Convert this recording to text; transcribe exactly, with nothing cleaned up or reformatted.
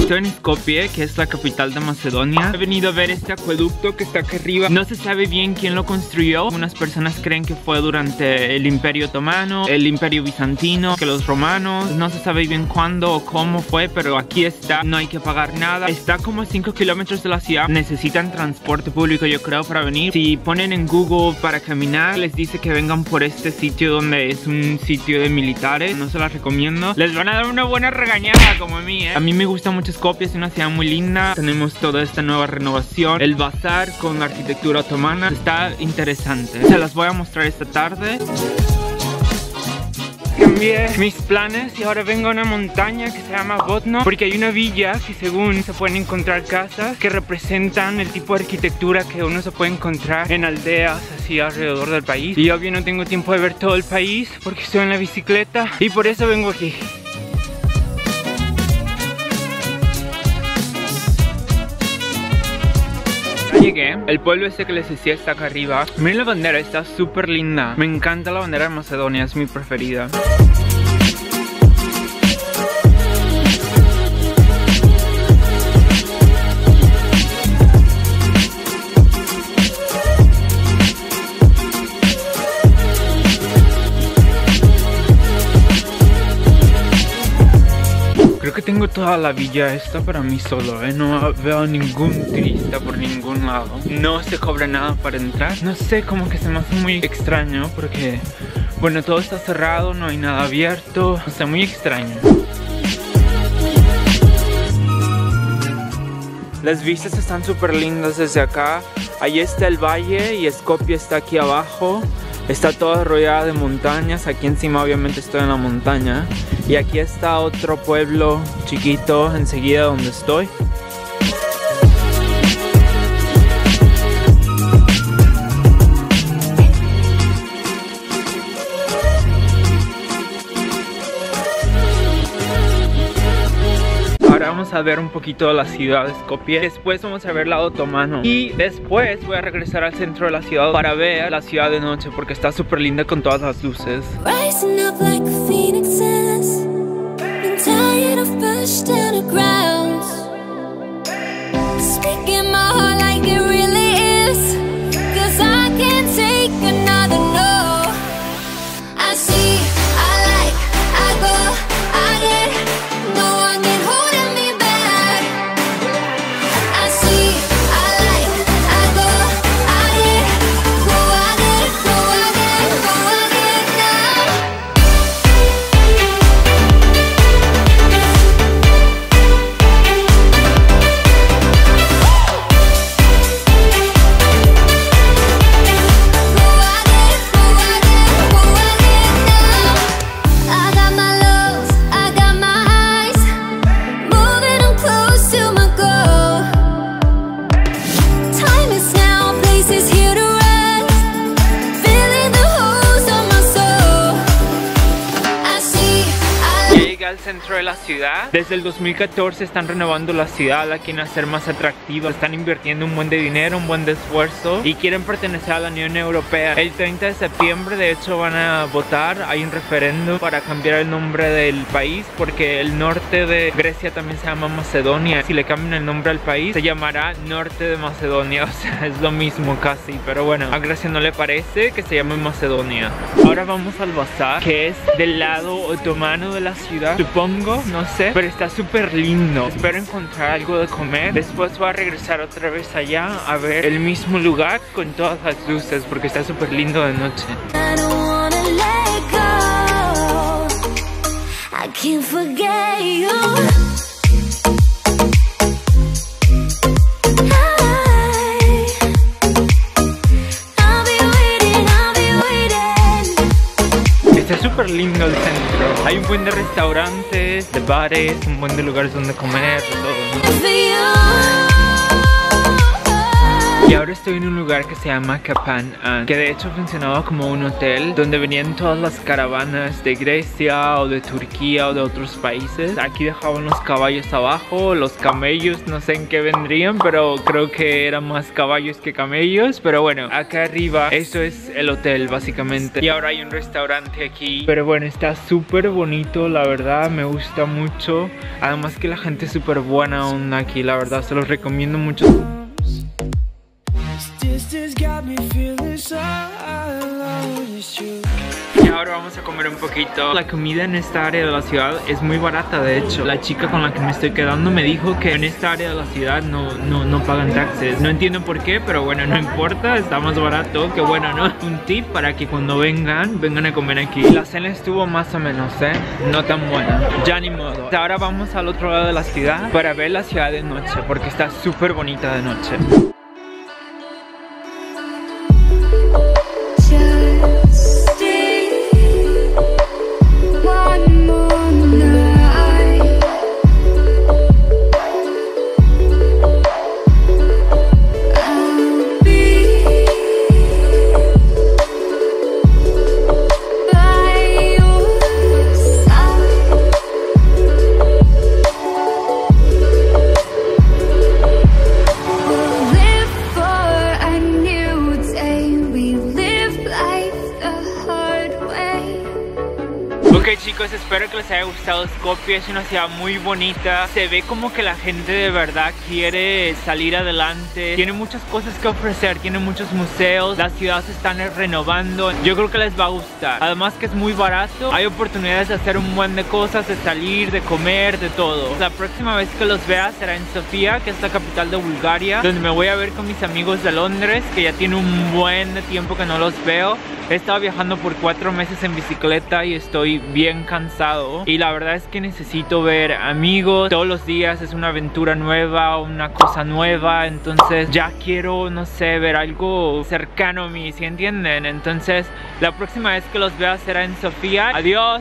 Estoy en Skopje, que es la capital de Macedonia. He venido a ver este acueducto que está acá arriba. No se sabe bien quién lo construyó. Unas personas creen que fue durante el Imperio Otomano, el Imperio Bizantino, que los romanos. No se sabe bien cuándo o cómo fue, pero aquí está. No hay que pagar nada. Está como a cinco kilómetros de la ciudad. Necesitan transporte público, yo creo, para venir. Si ponen en Google para caminar, les dice que vengan por este sitio donde es un sitio de militares. No se las recomiendo. Les van a dar una buena regañada como a mí, ¿eh? A mí me gusta mucho Skopje, es una ciudad muy linda. Tenemos toda esta nueva renovación, el bazar con la arquitectura otomana. Está interesante. Se las voy a mostrar esta tarde. Cambié mis planes y ahora vengo a una montaña que se llama Vodno, porque hay una villa que según se pueden encontrar casas que representan el tipo de arquitectura que uno se puede encontrar en aldeas así alrededor del país. Y obvio no tengo tiempo de ver todo el país porque estoy en la bicicleta, y por eso vengo aquí. Llegué, el pueblo ese que les decía está acá arriba. Miren la bandera, está súper linda. Me encanta la bandera de Macedonia, es mi preferida. Creo que tengo toda la villa esta para mí solo, ¿eh? No veo ningún turista por ningún lado. No se cobra nada para entrar. No sé, como que se me hace muy extraño porque, bueno, todo está cerrado, no hay nada abierto. O sea, muy extraño. Las vistas están súper lindas desde acá. Ahí está el valle y Skopje está aquí abajo. Está toda rodeada de montañas. Aquí encima obviamente estoy en la montaña. Y aquí está otro pueblo chiquito enseguida donde estoy. Vamos a ver un poquito de la ciudad de Skopje. Después vamos a ver el lado otomano. Y después voy a regresar al centro de la ciudad para ver la ciudad de noche, porque está súper linda con todas las luces. Centro de la ciudad. Desde el dos mil catorce están renovando la ciudad, la quieren hacer más atractiva, están invirtiendo un buen de dinero, un buen de esfuerzo, y quieren pertenecer a la Unión Europea. El treinta de septiembre de hecho van a votar, hay un referéndum para cambiar el nombre del país, porque el norte de Grecia también se llama Macedonia. Si le cambian el nombre al país se llamará Norte de Macedonia, o sea es lo mismo casi, pero bueno, a Grecia no le parece que se llame Macedonia. Ahora vamos al bazar, que es del lado otomano de la ciudad, supongo, no sé, pero está súper lindo. Espero encontrar algo de comer. Después voy a regresar otra vez allá a ver el mismo lugar con todas las luces, porque está súper lindo de noche. Súper lindo el centro. Hay un buen de restaurantes, de bares, un buen de lugares donde comer, todo, ¿no? y ahora estoy en un lugar que se llama Kapan, que de hecho funcionaba como un hotel donde venían todas las caravanas de Grecia o de Turquía o de otros países. Aquí dejaban los caballos abajo, los camellos, no sé en qué vendrían, pero creo que eran más caballos que camellos. Pero bueno, acá arriba eso es el hotel básicamente, y ahora hay un restaurante aquí, pero bueno, está súper bonito, la verdad me gusta mucho, además que la gente es súper buena onda aquí, la verdad se los recomiendo mucho. Y ahora vamos a comer un poquito. La comida en esta área de la ciudad es muy barata, de hecho. La chica con la que me estoy quedando me dijo que en esta área de la ciudad no, no, no pagan taxes. No entiendo por qué, pero bueno, no importa, está más barato, que bueno, ¿no? Un tip para que cuando vengan, vengan a comer aquí. La cena estuvo más o menos, ¿eh? No tan buena. Ya ni modo. Ahora vamos al otro lado de la ciudad para ver la ciudad de noche, porque está súper bonita de noche. Chicos, espero que les haya gustado Skopje, es una ciudad muy bonita, se ve como que la gente de verdad quiere salir adelante, tiene muchas cosas que ofrecer, tiene muchos museos, las ciudades se están renovando, yo creo que les va a gustar, además que es muy barato, hay oportunidades de hacer un buen de cosas, de salir, de comer, de todo. La próxima vez que los vea será en Sofía, que es la capital de Bulgaria, donde me voy a ver con mis amigos de Londres, que ya tiene un buen tiempo que no los veo. He estado viajando por cuatro meses en bicicleta y estoy bien cansado, y la verdad es que necesito ver amigos todos los días, es una aventura nueva, una cosa nueva, entonces ya quiero, no sé, ver algo cercano a mí, ¿sí entienden? Entonces la próxima vez que los vea será en Sofía. Adiós.